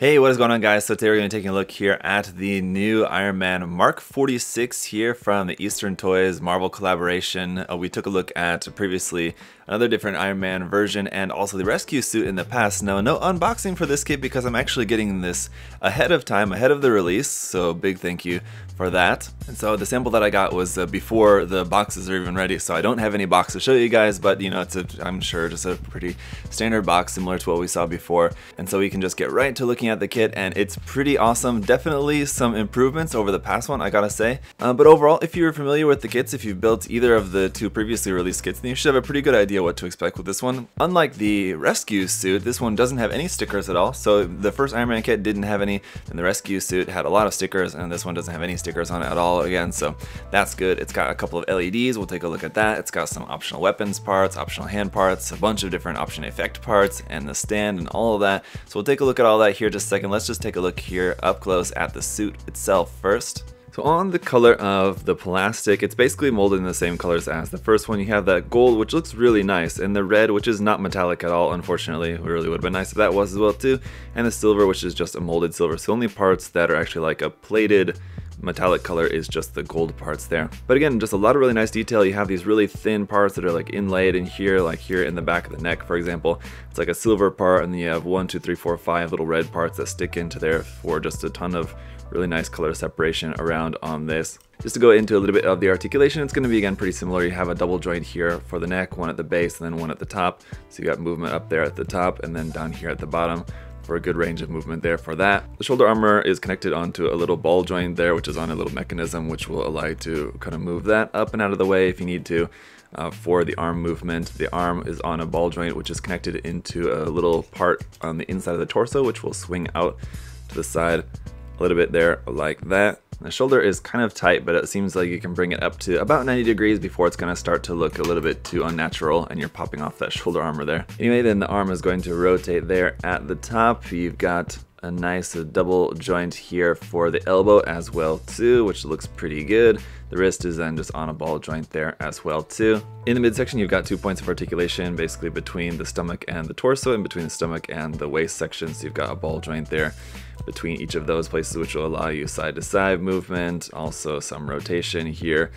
Hey, what is going on, guys? So today we're going to be taking a look here at the new Iron Man Mark 46 here from the Eastern Toys Marvel collaboration. We took a look at previously another different Iron Man version and also the rescue suit in the past. Now, no unboxing for this kit because I'm actually getting this ahead of time, ahead of the release. So big thank you for that. And so the sample that I got was before the boxes are even ready. So I don't have any box to show you guys, but you know, it's I'm sure just a pretty standard box similar to what we saw before. And so we can just get right to looking at the kit, and it's pretty awesome. Definitely some improvements over the past one, I gotta say, but overall, if you're familiar with the kits, if you've built either of the two previously released kits, then you should have a pretty good idea what to expect with this one. Unlike the rescue suit, this one doesn't have any stickers at all. So the first Iron Man kit didn't have any, and the rescue suit had a lot of stickers, and this one doesn't have any stickers on it at all again, so that's good. It's got a couple of LEDs, we'll take a look at that. It's got some optional weapons parts, optional hand parts, a bunch of different option effect parts, and the stand and all of that. So we'll take a look at all that here just a second. Let's just take a look here up close at the suit itself first. So on the color of the plastic, it's basically molded in the same colors as the first one. You have that gold, which looks really nice, and the red, which is not metallic at all, unfortunately. It really would have been nice if that was as well too. And the silver, which is just a molded silver. So only parts that are actually like a plated metallic color is just the gold parts there. But again, just a lot of really nice detail. You have these really thin parts that are like inlaid in here, like here in the back of the neck, for example. It's like a silver part, and then you have 1, 2, 3, 4, 5 little red parts that stick into there for just a ton of really nice color separation around on this. Just to go into a little bit of the articulation, it's going to be again pretty similar. You have a double joint here for the neck, one at the base and then one at the top. So you got movement up there at the top and then down here at the bottom for a good range of movement there for that. The shoulder armor is connected onto a little ball joint there, which is on a little mechanism, which will allow you to kind of move that up and out of the way if you need to. For the arm movement, the arm is on a ball joint, which is connected into a little part on the inside of the torso, which will swing out to the side a little bit there like that. The shoulder is kind of tight, but it seems like you can bring it up to about 90 degrees before it's going to start to look a little bit too unnatural and you're popping off that shoulder armor there. Anyway, then the arm is going to rotate there at the top. You've got a nice double joint here for the elbow as well too, which looks pretty good. The wrist is then just on a ball joint there as well too. In the midsection, you've got 2 points of articulation basically between the stomach and the torso and between the stomach and the waist section. So you've got a ball joint there between each of those places, which will allow you side to side movement, also some rotation here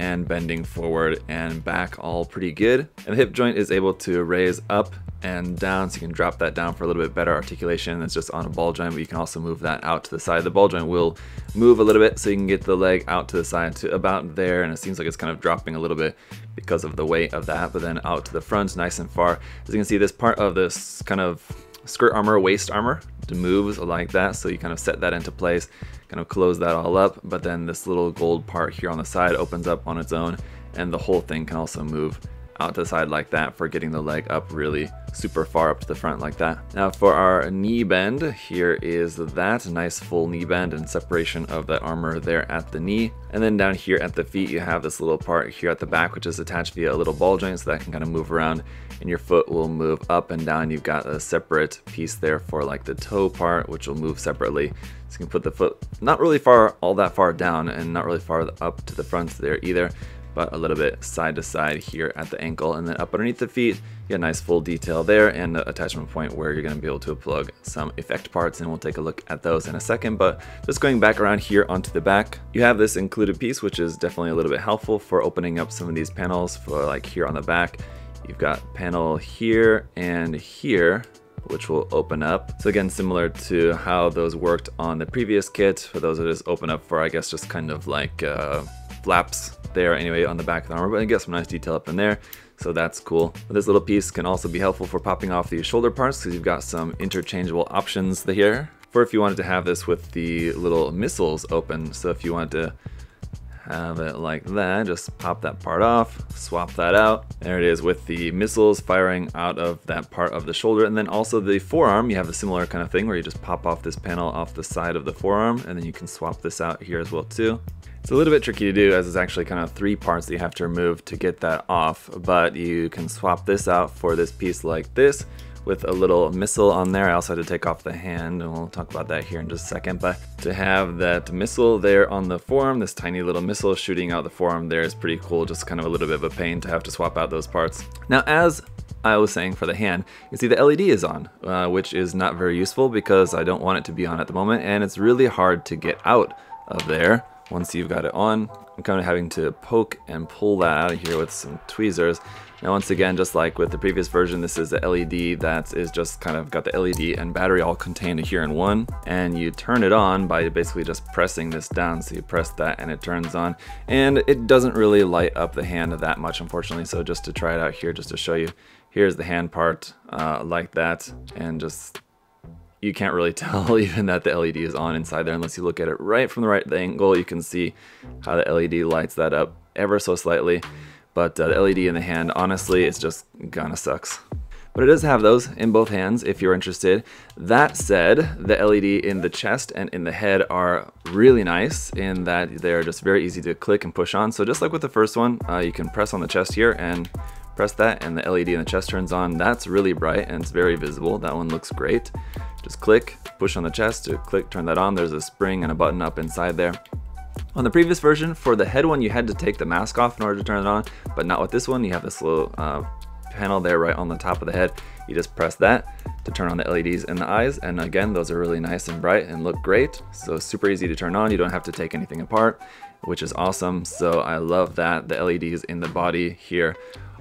and bending forward and back, all pretty good. And the hip joint is able to raise up and down, so you can drop that down for a little bit better articulation. That's just on a ball joint, but you can also move that out to the side. The ball joint will move a little bit, so you can get the leg out to the side to about there, and it seems like it's kind of dropping a little bit because of the weight of that, but then out to the front nice and far. As you can see, this part of this kind of skirt armor, waist armor, moves like that, so you kind of set that into place, kind of close that all up, but then this little gold part here on the side opens up on its own, and the whole thing can also move out to the side like that for getting the leg up really super far up to the front like that. Now for our knee bend, here is that nice full knee bend and separation of that armor there at the knee. And then down here at the feet, you have this little part here at the back, which is attached via a little ball joint, so that can kind of move around and your foot will move up and down. You've got a separate piece there for like the toe part, which will move separately. So you can put the foot not really far, all that far down, and not really far up to the front there either, but a little bit side to side here at the ankle. And then up underneath the feet, you get a nice full detail there and the attachment point where you're gonna be able to plug some effect parts, and we'll take a look at those in a second. But just going back around here onto the back, you have this included piece, which is definitely a little bit helpful for opening up some of these panels. For like here on the back, you've got panel here and here, which will open up. So again, similar to how those worked on the previous kit, for those that just open up for, I guess, just kind of like flaps there anyway on the back of the armor, but I get some nice detail up in there, so that's cool. But this little piece can also be helpful for popping off the shoulder parts, because you've got some interchangeable options here for if you wanted to have this with the little missiles open. So if you wanted to have it like that, just pop that part off, swap that out. There it is with the missiles firing out of that part of the shoulder. And then also the forearm, you have a similar kind of thing where you just pop off this panel off the side of the forearm, and then you can swap this out here as well too. It's a little bit tricky to do, as it's actually kind of 3 parts that you have to remove to get that off, but you can swap this out for this piece like this with a little missile on there. I also had to take off the hand, and we'll talk about that here in just a second, but to have that missile there on the forearm, this tiny little missile shooting out the forearm there, is pretty cool. Just kind of a little bit of a pain to have to swap out those parts. Now, as I was saying for the hand, you can see the LED is on, which is not very useful because I don't want it to be on at the moment, and it's really hard to get out of there once you've got it on. I'm kind of having to poke and pull that out of here with some tweezers. Now once again, just like with the previous version, this is the LED that is just kind of got the LED and battery all contained here in one, and you turn it on by basically just pressing this down. So you press that and it turns on, and it doesn't really light up the hand that much, unfortunately. So just to try it out here, just to show you, here's the hand part like that, and just you can't really tell even that the LED is on inside there unless you look at it right from the right angle. You can see how the LED lights that up ever so slightly, but the LED in the hand, honestly, it's just kinda sucks. But it does have those in both hands if you're interested. That said, the LED in the chest and in the head are really nice in that they're just very easy to click and push on. So just like with the first one, you can press on the chest here and press that, and the LED in the chest turns on. That's really bright and it's very visible. That one looks great. Just click, push on the chest to click, turn that on. There's a spring and a button up inside there. On the previous version, for the head one, you had to take the mask off in order to turn it on, but not with this one. You have this little panel there right on the top of the head. You just press that to turn on the LEDs in the eyes, and again, those are really nice and bright and look great. So super easy to turn on. You don't have to take anything apart, which is awesome. So I love that. The LEDs in the body here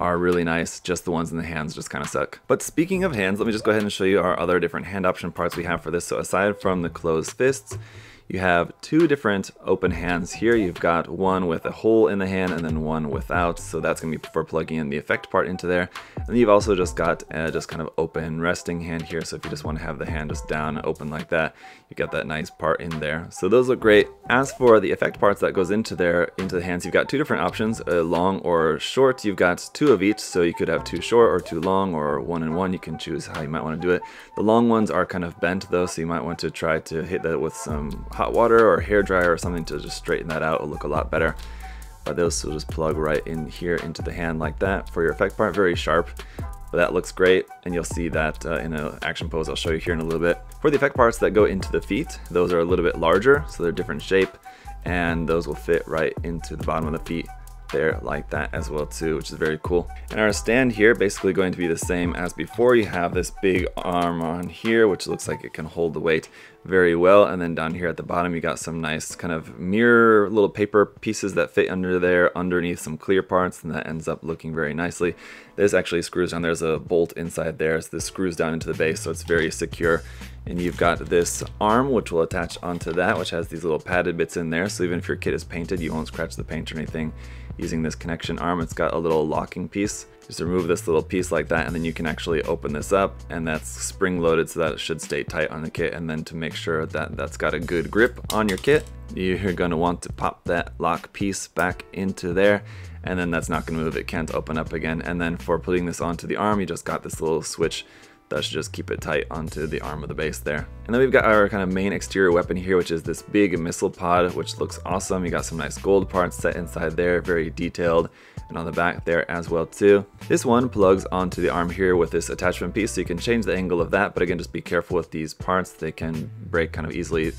are really nice, just the ones in the hands just kind of suck. But speaking of hands, let me just go ahead and show you our other different hand option parts we have for this. So aside from the closed fists, you have two different open hands here. You've got one with a hole in the hand and then one without, so that's gonna be for plugging in the effect part into there. And then you've also just got a just kind of open resting hand here, so if you just want to have the hand just down and open like that, you got that nice part in there. So those look great. As for the effect parts that goes into there, into the hands, you've got two different options, long or short. You've got two of each, so you could have two short or two long or one and one. You can choose how you might want to do it. The long ones are kind of bent though, so you might want to try to hit that with some hot water or hair dryer or something to just straighten that out. It'll look a lot better. But those will just plug right in here into the hand like that for your effect part. Very sharp, but that looks great, and you'll see that in an action pose I'll show you here in a little bit. For the effect parts that go into the feet, those are a little bit larger, so they're different shape, and those will fit right into the bottom of the feet there like that as well too, which is very cool. And our stand here basically going to be the same as before. You have this big arm on here, which looks like it can hold the weight very well, and then down here at the bottom you got some nice kind of mirror little paper pieces that fit under there underneath some clear parts, and that ends up looking very nicely. This actually screws down. There's a bolt inside there, so this screws down into the base, so it's very secure. And you've got this arm which will attach onto that, which has these little padded bits in there, so even if your kit is painted, you won't scratch the paint or anything using this connection arm. It's got a little locking piece. Just remove this little piece like that, and then you can actually open this up, and that's spring loaded so that it should stay tight on the kit. And then to make sure that that's got a good grip on your kit, you're going to want to pop that lock piece back into there, and then that's not going to move. It can't open up again. And then for putting this onto the arm, you just got this little switch that should just keep it tight onto the arm of the base there. And then we've got our kind of main exterior weapon here, which is this big missile pod, which looks awesome. You got some nice gold parts set inside there, very detailed, and on the back there as well too. This one plugs onto the arm here with this attachment piece, so you can change the angle of that, but again, just be careful with these parts. They can break kind of easily.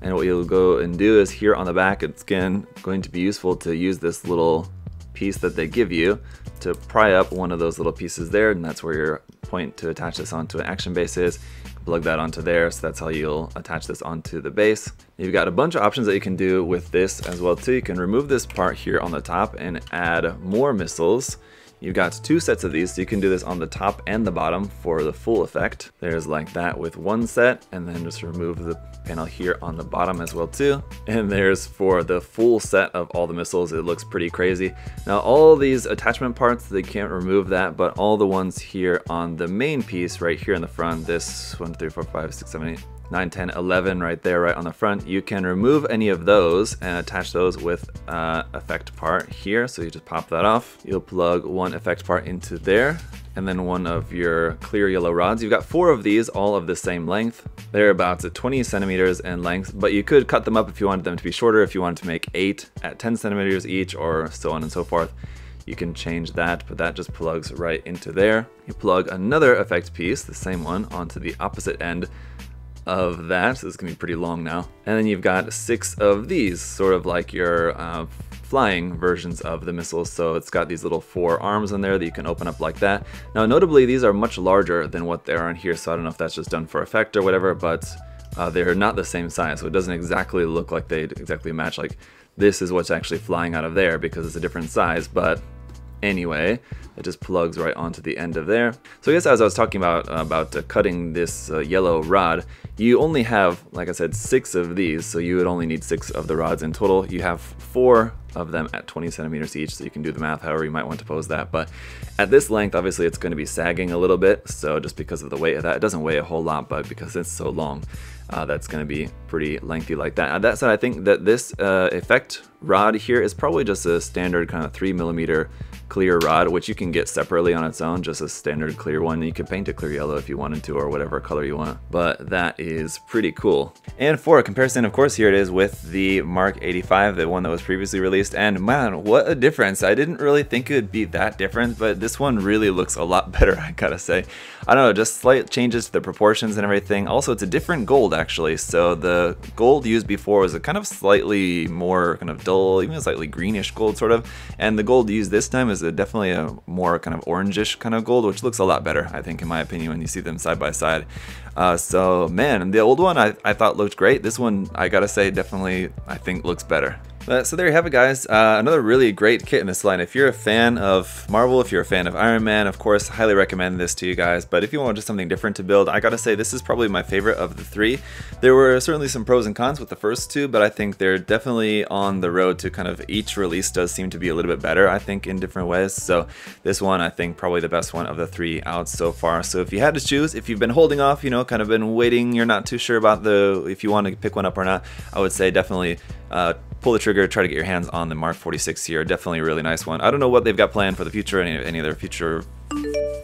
And what you'll go and do is here on the back, it's again going to be useful to use this little piece that they give you to pry up one of those little pieces there, and that's where your point to attach this onto an action base is. Plug that onto there, so that's how you'll attach this onto the base. You've got a bunch of options that you can do with this as well too. You can remove this part here on the top and add more missiles. You've got two sets of these, so you can do this on the top and the bottom for the full effect. There's like that with one set, and then just remove the panel here on the bottom as well too. And there's for the full set of all the missiles. It looks pretty crazy. Now all these attachment parts, they can't remove that, but all the ones here on the main piece right here in the front, this 1, 3, 4, 5, 6, 7, 8, 9, 10, 11 right there, right on the front, you can remove any of those and attach those with effect part here. So you just pop that off. You'll plug one effect part into there, and then one of your clear yellow rods. You've got four of these, all of the same length. They're about 20 centimeters in length, but you could cut them up if you wanted them to be shorter, if you wanted to make 8 at 10 centimeters each, or so on and so forth. You can change that, but that just plugs right into there. You plug another effect piece, the same one, onto the opposite end of that, so it's gonna be pretty long now. And then you've got 6 of these, sort of like your flying versions of the missiles. So it's got these little 4 arms on there that you can open up like that. Now notably, these are much larger than what they are on here, so I don't know if that's just done for effect or whatever, but they're not the same size, so it doesn't exactly look like they exactly match. Like, this is what's actually flying out of there because it's a different size, but anyway, it just plugs right onto the end of there. So I guess as I was talking about cutting this yellow rod, you only have, like I said, 6 of these, so you would only need 6 of the rods in total. You have 4 of them at 20 centimeters each, so you can do the math however you might want to pose that. But at this length, obviously it's going to be sagging a little bit, so just because of the weight of that, it doesn't weigh a whole lot, but because it's so long, that's going to be pretty lengthy like that. That said, I think that this effect rod here is probably just a standard kind of 3mm clear rod, which you can get separately on its own, just a standard clear one. You can paint it clear yellow if you wanted to, or whatever color you want, but that is pretty cool. And for a comparison, of course, here it is with the Mark 85, the one that was previously released, and man, what a difference. I didn't really think it would be that different, but this one really looks a lot better, I gotta say. I don't know, just slight changes to the proportions and everything. Also, it's a different gold, actually. So the gold used before was a kind of slightly more kind of dull, even slightly greenish gold sort of, and the gold used this time is definitely a more kind of orangish kind of gold, which looks a lot better, I think, in my opinion, when you see them side by side. So man, the old one I thought looked great. This one, I gotta say, definitely I think looks better. So there you have it, guys. Another really great kit in this line. If you're a fan of Marvel, if you're a fan of Iron Man, of course, highly recommend this to you guys. But if you want just something different to build, I gotta say this is probably my favorite of the 3. There were certainly some pros and cons with the first 2, but I think they're definitely on the road to kind of each release does seem to be a little bit better, I think, in different ways. So this one, I think, probably the best one of the 3 out so far. So if you had to choose, if you've been holding off, you know, kind of been waiting, you're not too sure about if you want to pick one up or not, I would say definitely pull the trigger, try to get your hands on the Mark 46 here. Definitely a really nice one. I don't know what they've got planned for the future, any of their future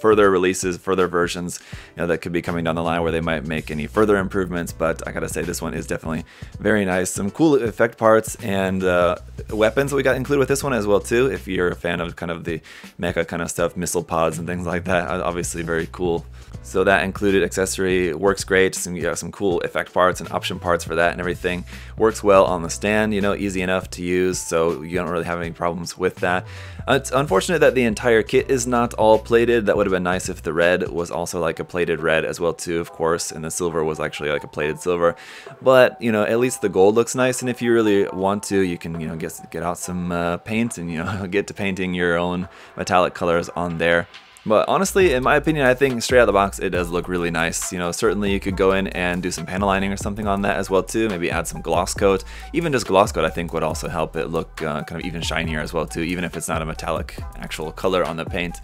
further releases, further versions, you know, that could be coming down the line where they might make any further improvements, but I gotta say this one is definitely very nice. Some cool effect parts and weapons that we got included with this one as well too, if you're a fan of kind of the mecha kind of stuff, missile pods and things like that, obviously very cool. So that included accessory works great, you got some cool effect parts and option parts for that and everything. Works well on the stand, you know, easy enough to use, so you don't really have any problems with that. It's unfortunate that the entire kit is not all plated. That would have been nice if the red was also like a plated red as well too, of course, and the silver was actually like a plated silver. But, you know, at least the gold looks nice, and if you really want to, you can, you know, get out some paint and, you know, get to painting your own metallic colors on there. But honestly, in my opinion, I think straight out of the box, it does look really nice. You know, certainly you could go in and do some panel lining or something on that as well too. Maybe add some gloss coat. Even just gloss coat, I think, would also help it look kind of even shinier as well too, even if it's not a metallic actual color on the paint.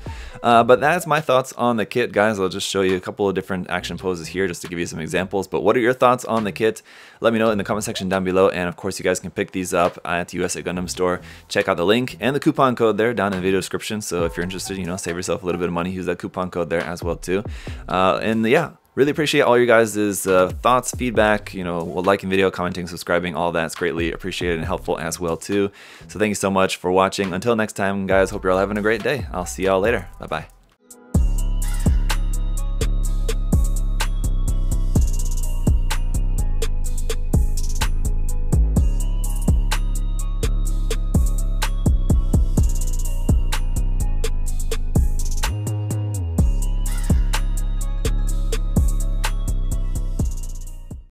But that's my thoughts on the kit, guys. I'll just show you a couple of different action poses here just to give you some examples. But what are your thoughts on the kit? Let me know in the comment section down below. And of course, you guys can pick these up at the USA Gundam Store. Check out the link and the coupon code there down in the video description. So if you're interested, you know, save yourself a little bit of money, use that coupon code there as well too. And yeah, really appreciate all you guys' thoughts, feedback, you know, liking video, commenting, subscribing, all that's greatly appreciated and helpful as well too. So thank you so much for watching. Until next time, guys, hope you're all having a great day. I'll see y'all later. Bye bye.